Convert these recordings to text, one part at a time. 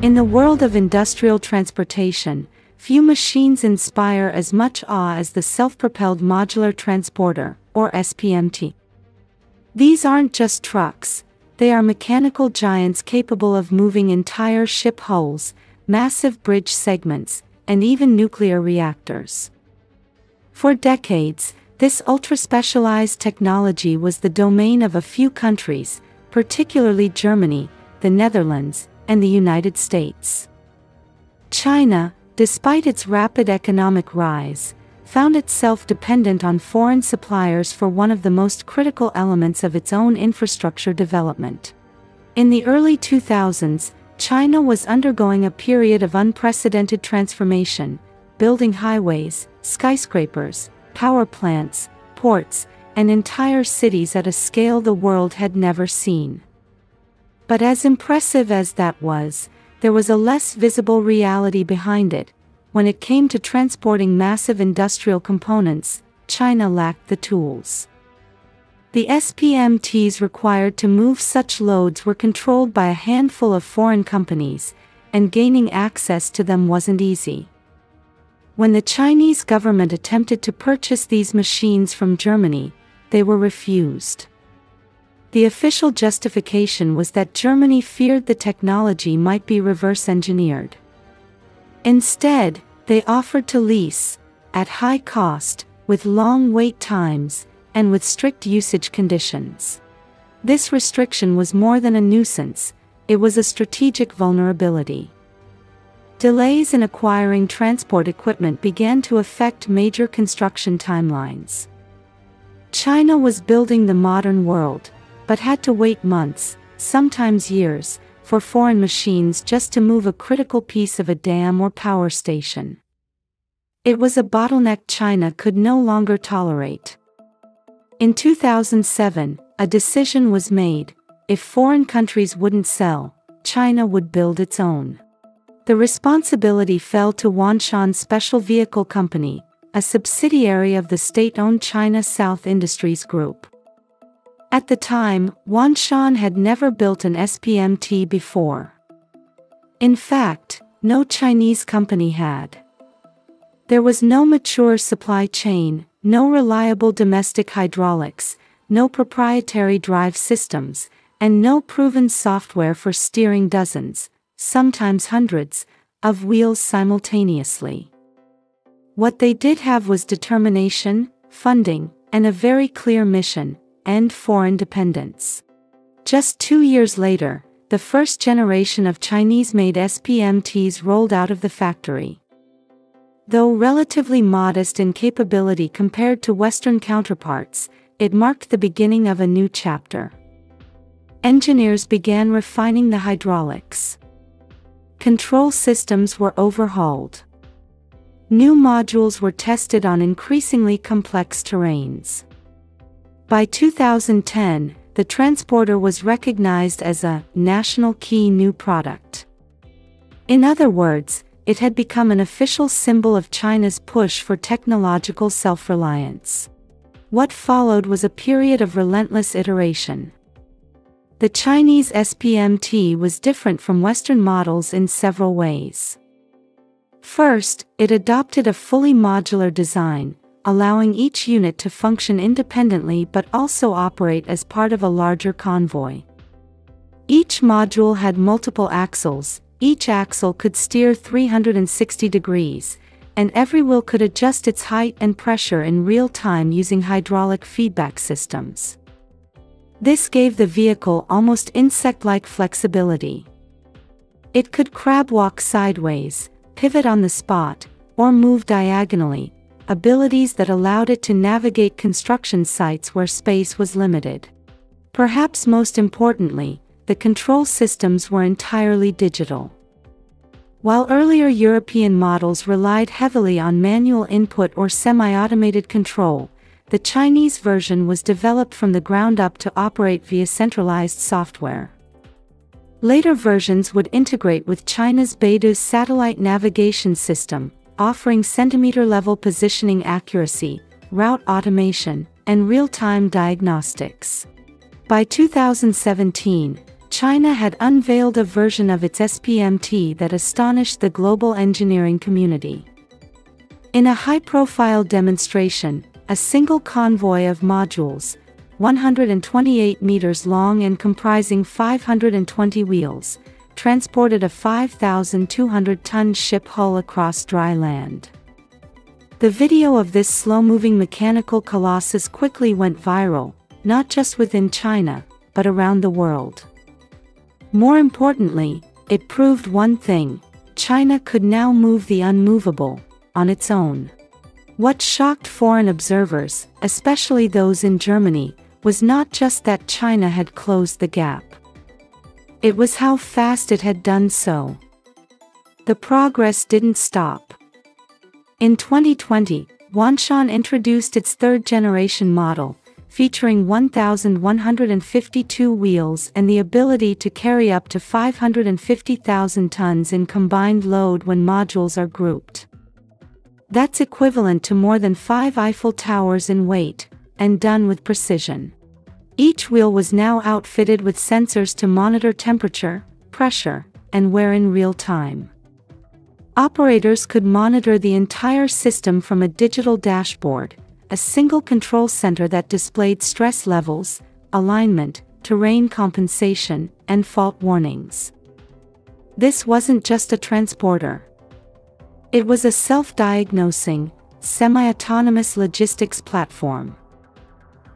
In the world of industrial transportation, few machines inspire as much awe as the self-propelled modular transporter, or SPMT. These aren't just trucks, they are mechanical giants capable of moving entire ship hulls, massive bridge segments, and even nuclear reactors. For decades, this ultra-specialized technology was the domain of a few countries, particularly Germany, the Netherlands, and the United States. China, despite its rapid economic rise, found itself dependent on foreign suppliers for one of the most critical elements of its own infrastructure development. In the early 2000s, China was undergoing a period of unprecedented transformation, building highways, skyscrapers, power plants, ports, and entire cities at a scale the world had never seen. But as impressive as that was, there was a less visible reality behind it. When it came to transporting massive industrial components, China lacked the tools. The SPMTs required to move such loads were controlled by a handful of foreign companies, and gaining access to them wasn't easy. When the Chinese government attempted to purchase these machines from Germany, they were refused. The official justification was that Germany feared the technology might be reverse engineered. Instead, they offered to lease, at high cost, with long wait times, and with strict usage conditions. This restriction was more than a nuisance, it was a strategic vulnerability. Delays in acquiring transport equipment began to affect major construction timelines. China was building the modern world, but had to wait months, sometimes years, for foreign machines just to move a critical piece of a dam or power station. It was a bottleneck China could no longer tolerate. In 2007, a decision was made: if foreign countries wouldn't sell, China would build its own. The responsibility fell to Wanshan Special Vehicle Company, a subsidiary of the state-owned China South Industries Group. At the time, Wanshan had never built an SPMT before. In fact, no Chinese company had. There was no mature supply chain, no reliable domestic hydraulics, no proprietary drive systems, and no proven software for steering dozens, sometimes hundreds, of wheels simultaneously. What they did have was determination, funding, and a very clear mission: end foreign dependence. Just 2 years later, the first generation of Chinese-made SPMTs rolled out of the factory. Though relatively modest in capability compared to Western counterparts, it marked the beginning of a new chapter. Engineers began refining the hydraulics. Control systems were overhauled. New modules were tested on increasingly complex terrains. By 2010, the transporter was recognized as a national key new product. In other words, it had become an official symbol of China's push for technological self-reliance. What followed was a period of relentless iteration. The Chinese SPMT was different from Western models in several ways. First, it adopted a fully modular design, allowing each unit to function independently but also operate as part of a larger convoy. Each module had multiple axles, each axle could steer 360 degrees, and every wheel could adjust its height and pressure in real time using hydraulic feedback systems. This gave the vehicle almost insect-like flexibility. It could crab walk sideways, pivot on the spot, or move diagonally, abilities that allowed it to navigate construction sites where space was limited. Perhaps most importantly, the control systems were entirely digital. While earlier European models relied heavily on manual input or semi-automated control, the Chinese version was developed from the ground up to operate via centralized software. Later versions would integrate with China's Beidou's satellite navigation system, offering centimeter-level positioning accuracy, route automation, and real-time diagnostics. By 2017, China had unveiled a version of its SPMT that astonished the global engineering community. In a high-profile demonstration, a single convoy of modules, 128 meters long and comprising 520 wheels, transported a 5,200-ton ship hull across dry land. The video of this slow-moving mechanical colossus quickly went viral, not just within China, but around the world. More importantly, it proved one thing: China could now move the unmovable, on its own. What shocked foreign observers, especially those in Germany, was not just that China had closed the gap. It was how fast it had done so. The progress didn't stop. In 2020, Wanshan introduced its third-generation model, featuring 1,152 wheels and the ability to carry up to 550,000 tons in combined load when modules are grouped. That's equivalent to more than 5 Eiffel Towers in weight, and done with precision. Each wheel was now outfitted with sensors to monitor temperature, pressure, and wear in real time. Operators could monitor the entire system from a digital dashboard, a single control center that displayed stress levels, alignment, terrain compensation, and fault warnings. This wasn't just a transporter. It was a self-diagnosing, semi-autonomous logistics platform.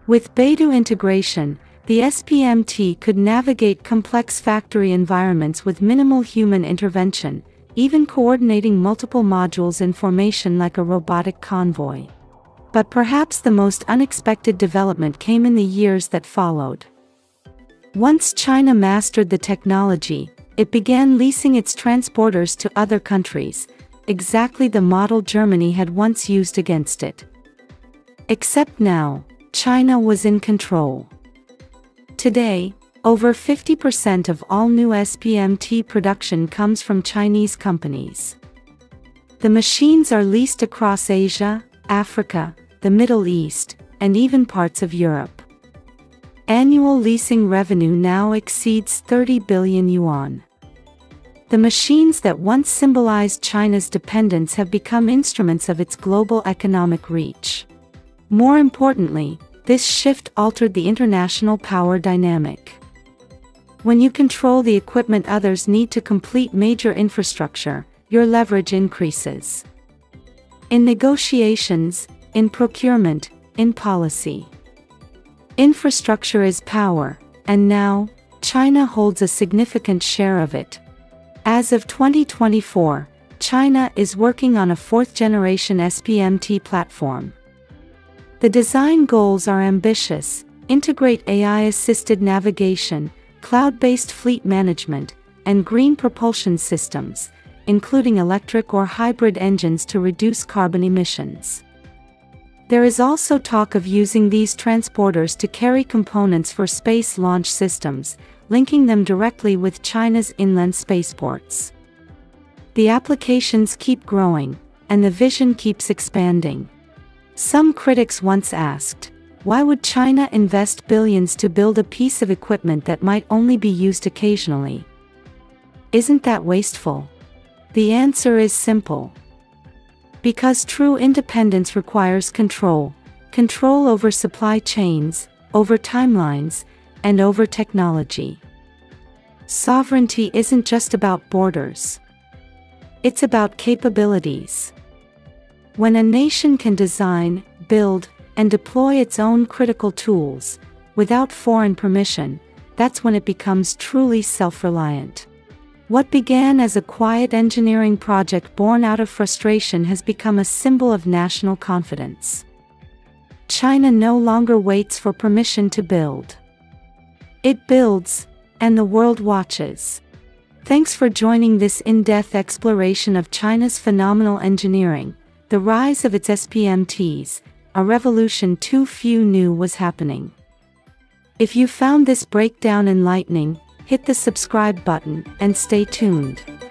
With Beidou integration, the SPMT could navigate complex factory environments with minimal human intervention, even coordinating multiple modules in formation like a robotic convoy. But perhaps the most unexpected development came in the years that followed. Once China mastered the technology, it began leasing its transporters to other countries, exactly the model Germany had once used against it. Except now, China was in control. Today, over 50% of all new SPMT production comes from Chinese companies. The machines are leased across Asia, Africa, the Middle East, and even parts of Europe. Annual leasing revenue now exceeds 30 billion yuan. The machines that once symbolized China's dependence have become instruments of its global economic reach. More importantly, this shift altered the international power dynamic. When you control the equipment others need to complete major infrastructure, your leverage increases. In negotiations, in procurement, in policy. Infrastructure is power, and now, China holds a significant share of it. As of 2024, China is working on a fourth-generation SPMT platform. The design goals are ambitious: integrate AI-assisted navigation, cloud-based fleet management, and green propulsion systems, including electric or hybrid engines to reduce carbon emissions. There is also talk of using these transporters to carry components for space launch systems, linking them directly with China's inland spaceports. The applications keep growing, and the vision keeps expanding. Some critics once asked, why would China invest billions to build a piece of equipment that might only be used occasionally? Isn't that wasteful? The answer is simple. Because true independence requires control, control over supply chains, over timelines, and over technology. Sovereignty isn't just about borders. It's about capabilities. When a nation can design, build, and deploy its own critical tools, without foreign permission, that's when it becomes truly self-reliant. What began as a quiet engineering project born out of frustration has become a symbol of national confidence. China no longer waits for permission to build. It builds, and the world watches. Thanks for joining this in-depth exploration of China's phenomenal engineering, the rise of its SPMTs, a revolution too few knew was happening. If you found this breakdown enlightening, hit the subscribe button and stay tuned.